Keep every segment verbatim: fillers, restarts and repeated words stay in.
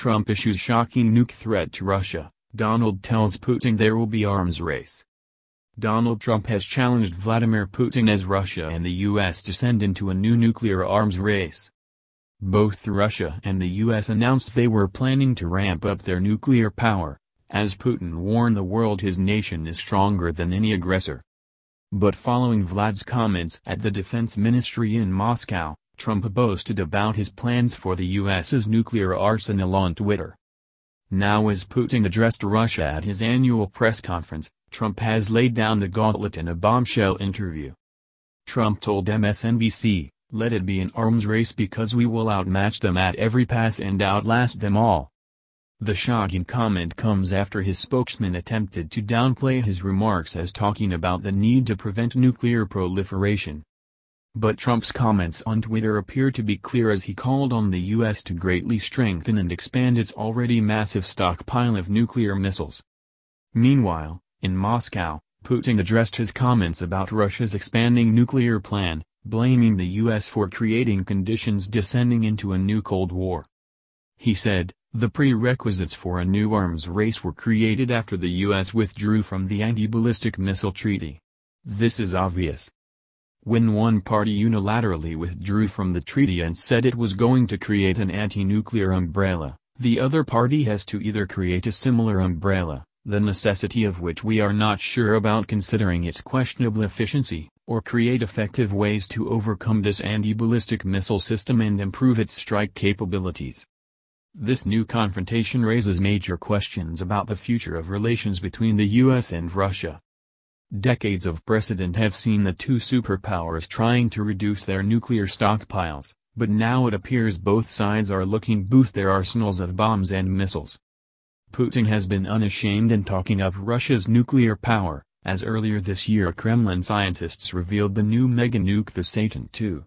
Trump issues shocking nuke threat to Russia, Donald tells Putin there will be arms race. Donald Trump has challenged Vladimir Putin as Russia and the U S descend into a new nuclear arms race. Both Russia and the U S announced they were planning to ramp up their nuclear power, as Putin warned the world his nation is stronger than any aggressor. But following Vlad's comments at the defense ministry in Moscow, Trump boasted about his plans for the U S's nuclear arsenal on Twitter. Now, as Putin addressed Russia at his annual press conference, Trump has laid down the gauntlet in a bombshell interview. Trump told M S N B C, "Let it be an arms race because we will outmatch them at every pass and outlast them all." The shocking comment comes after his spokesman attempted to downplay his remarks as talking about the need to prevent nuclear proliferation. But Trump's comments on Twitter appear to be clear as he called on the U S to greatly strengthen and expand its already massive stockpile of nuclear missiles. Meanwhile, in Moscow, Putin addressed his comments about Russia's expanding nuclear plan, blaming the U S for creating conditions descending into a new Cold War. He said, "The prerequisites for a new arms race were created after the U S withdrew from the Anti-Ballistic Missile Treaty. This is obvious. When one party unilaterally withdrew from the treaty and said it was going to create an anti-nuclear umbrella, the other party has to either create a similar umbrella, the necessity of which we are not sure about considering its questionable efficiency, or create effective ways to overcome this anti-ballistic missile system and improve its strike capabilities." This new confrontation raises major questions about the future of relations between the U S and Russia. Decades of precedent have seen the two superpowers trying to reduce their nuclear stockpiles, but now it appears both sides are looking to boost their arsenals of bombs and missiles. Putin has been unashamed in talking up Russia's nuclear power, as earlier this year Kremlin scientists revealed the new mega-nuke, the Satan two.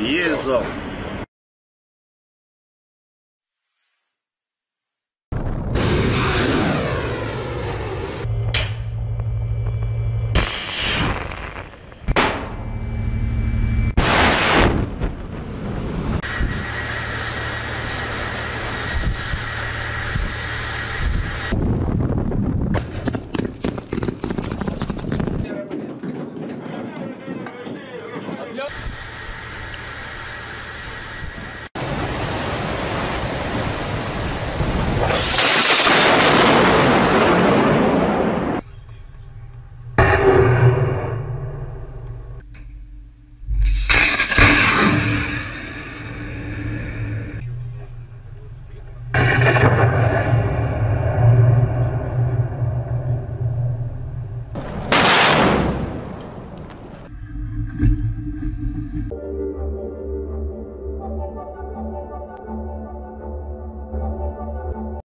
years old.